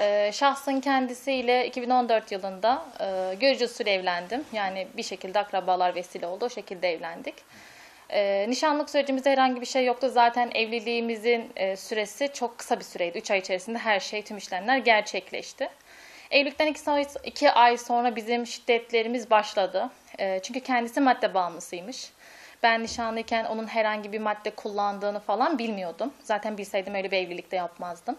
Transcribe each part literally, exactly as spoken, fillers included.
Ee, şahsın kendisiyle iki bin on dört yılında e, görücü usulü evlendim. Yani bir şekilde akrabalar vesile oldu. O şekilde evlendik. E, nişanlık sürecimizde herhangi bir şey yoktu. Zaten evliliğimizin e, süresi çok kısa bir süreydi. üç ay içerisinde her şey, tüm işlemler gerçekleşti. Evlilikten iki ay sonra bizim şiddetlerimiz başladı. E, çünkü kendisi madde bağımlısıymış. Ben nişanlıyken onun herhangi bir madde kullandığını falan bilmiyordum. Zaten bilseydim öyle bir evlilikte yapmazdım.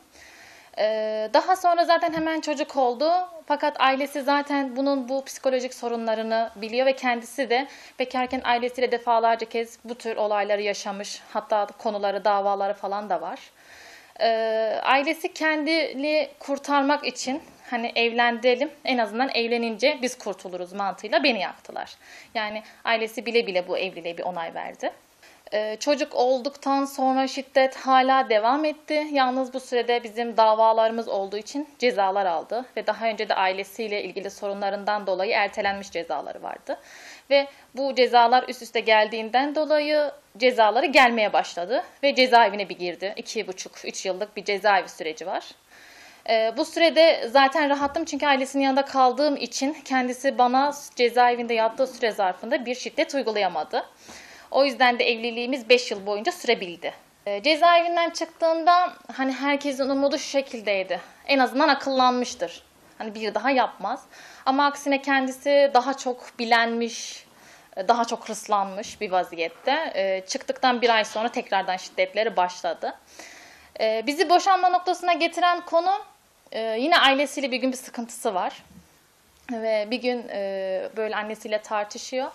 Daha sonra zaten hemen çocuk oldu. Fakat ailesi zaten bunun bu psikolojik sorunlarını biliyor ve kendisi de bekarken ailesiyle defalarca kez bu tür olayları yaşamış. Hatta konuları, davaları falan da var. Ailesi kendini kurtarmak için hani evlendirelim, en azından evlenince biz kurtuluruz mantığıyla beni yaktılar. Yani ailesi bile bile bu evliliğe bir onay verdi. Çocuk olduktan sonra şiddet hala devam etti. Yalnız bu sürede bizim davalarımız olduğu için cezalar aldı. Ve daha önce de ailesiyle ilgili sorunlarından dolayı ertelenmiş cezaları vardı. Ve bu cezalar üst üste geldiğinden dolayı cezaları gelmeye başladı. Ve cezaevine bir girdi. iki buçuk üç yıllık bir cezaevi süreci var. Bu sürede zaten rahattım çünkü ailesinin yanında kaldığım için kendisi bana cezaevinde yattığı süre zarfında bir şiddet uygulayamadı. O yüzden de evliliğimiz beş yıl boyunca sürebildi. E, cezaevinden çıktığında hani herkesin umudu şu şekildeydi. En azından akıllanmıştır. Hani bir daha yapmaz. Ama aksine kendisi daha çok bilenmiş, daha çok hırslanmış bir vaziyette. E, çıktıktan bir ay sonra tekrardan şiddetleri başladı. E, bizi boşanma noktasına getiren konu e, yine ailesiyle bir gün bir sıkıntısı var. Ve bir gün e, böyle annesiyle tartışıyor.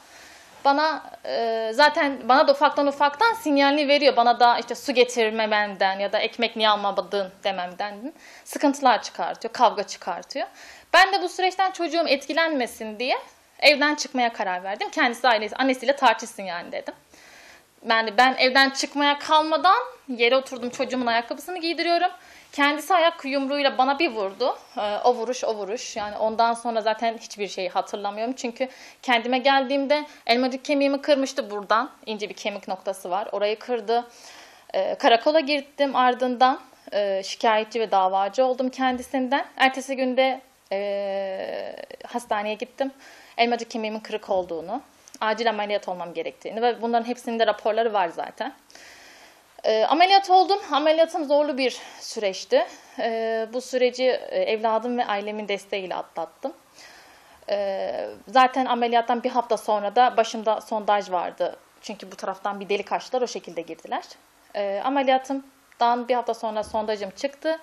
Bana e, zaten bana da ufaktan ufaktan sinyalini veriyor. Bana da işte su getirmememden ya da ekmek niye almadın dememden sıkıntılar çıkartıyor, kavga çıkartıyor. Ben de bu süreçten çocuğum etkilenmesin diye evden çıkmaya karar verdim. Kendisi ailesi, annesiyle tartışsın yani dedim. Yani ben evden çıkmaya kalmadan yere oturdum, çocuğumun ayakkabısını giydiriyorum. Kendisi ayak yumruğuyla bana bir vurdu. Ee, o vuruş, o vuruş. Yani ondan sonra zaten hiçbir şeyi hatırlamıyorum. Çünkü kendime geldiğimde elmacık kemiğimi kırmıştı buradan. İnce bir kemik noktası var. Orayı kırdı. Ee, karakola gittim ardından. E, şikayetçi ve davacı oldum kendisinden. Ertesi günde e, hastaneye gittim. Elmacık kemiğimin kırık olduğunu, acil ameliyat olmam gerektiğini ve bunların hepsinin de raporları var zaten. E, ameliyat oldum. Ameliyatım zorlu bir süreçti. E, bu süreci e, evladım ve ailemin desteğiyle atlattım. E, zaten ameliyattan bir hafta sonra da başımda sondaj vardı. Çünkü bu taraftan bir delik açtılar, o şekilde girdiler. E, ameliyatımdan bir hafta sonra sondajım çıktı.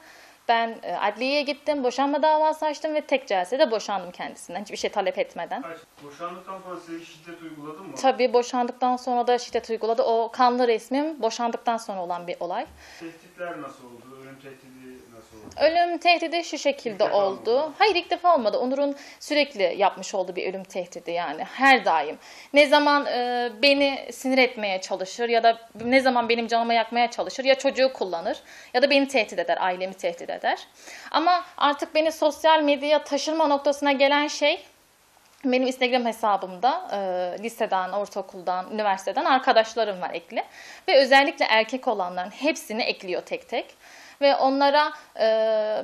Ben e, adliyeye gittim, boşanma davası açtım ve tek celsede boşandım kendisinden. Hiçbir şey talep etmeden. Boşandıktan sonra size şiddet uyguladın mı? Tabii, boşandıktan sonra da şiddet uyguladı. O kanlı resmim boşandıktan sonra olan bir olay. Tehditler nasıl oldu? Ölüm tehdidi nasıl oldu? Ölüm tehdidi şu şekilde oldu. oldu. Hayır, ilk defa olmadı. Onur'un sürekli yapmış olduğu bir ölüm tehdidi yani. Her daim. Ne zaman e, beni sinir etmeye çalışır ya da ne zaman benim canımı yakmaya çalışır, ya çocuğu kullanır ya da beni tehdit eder, ailemi tehdit eder. Der. Ama artık beni sosyal medyaya taşırma noktasına gelen şey, benim Instagram hesabımda e, liseden, ortaokuldan, üniversiteden arkadaşlarım var ekli. Ve özellikle erkek olanların hepsini ekliyor tek tek. Ve onlara e,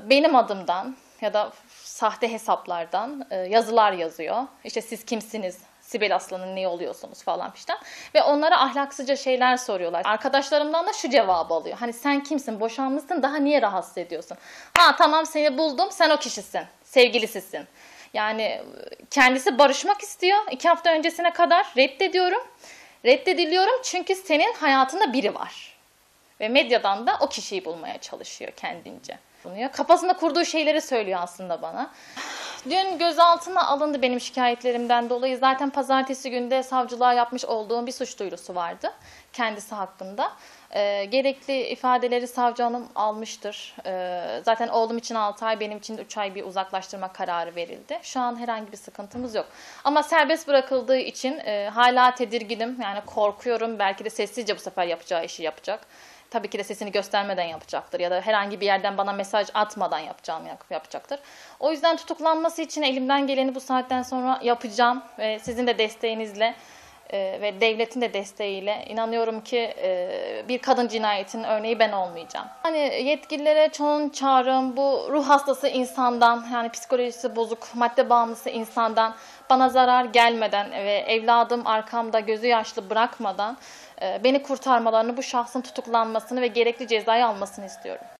benim adımdan ya da sahte hesaplardan e, yazılar yazıyor. İşte siz kimsiniz? Sibel Aslan'ın niye oluyorsunuz falan filan. Ve onlara ahlaksızca şeyler soruyorlar. Arkadaşlarımdan da şu cevabı alıyor. Hani sen kimsin? Boşanmışsın. Daha niye rahatsız ediyorsun? Ha tamam, seni buldum. Sen o kişisin. Sevgilisisin. Yani kendisi barışmak istiyor. İki hafta öncesine kadar reddediyorum. Reddediliyorum çünkü senin hayatında biri var. Ve medyadan da o kişiyi bulmaya çalışıyor kendince. Kafasında kurduğu şeyleri söylüyor aslında bana. Dün gözaltına alındı benim şikayetlerimden dolayı. Zaten pazartesi günde savcılığa yapmış olduğum bir suç duyurusu vardı kendisi hakkında. E, gerekli ifadeleri savcı hanım almıştır. E, zaten oğlum için altı ay, benim için üç ay bir uzaklaştırma kararı verildi. Şu an herhangi bir sıkıntımız yok. Ama serbest bırakıldığı için e, hala tedirginim. Yani korkuyorum. Belki de sessizce bu sefer yapacağı işi yapacak. Tabii ki de sesini göstermeden yapacaktır ya da herhangi bir yerden bana mesaj atmadan yapacağını yapacaktır. O yüzden tutuklanması için elimden geleni bu saatten sonra yapacağım ve sizin de desteğinizle e, ve devletin de desteğiyle inanıyorum ki e, bir kadın cinayetinin örneği ben olmayacağım. Yani yetkililere çoğun çağrım bu ruh hastası insandan, yani psikolojisi bozuk, madde bağımlısı insandan bana zarar gelmeden ve evladım arkamda gözü yaşlı bırakmadan e, beni kurtarmalarını, bu şahsın tutuklanmasını ve gerekli cezayı almasını istiyorum.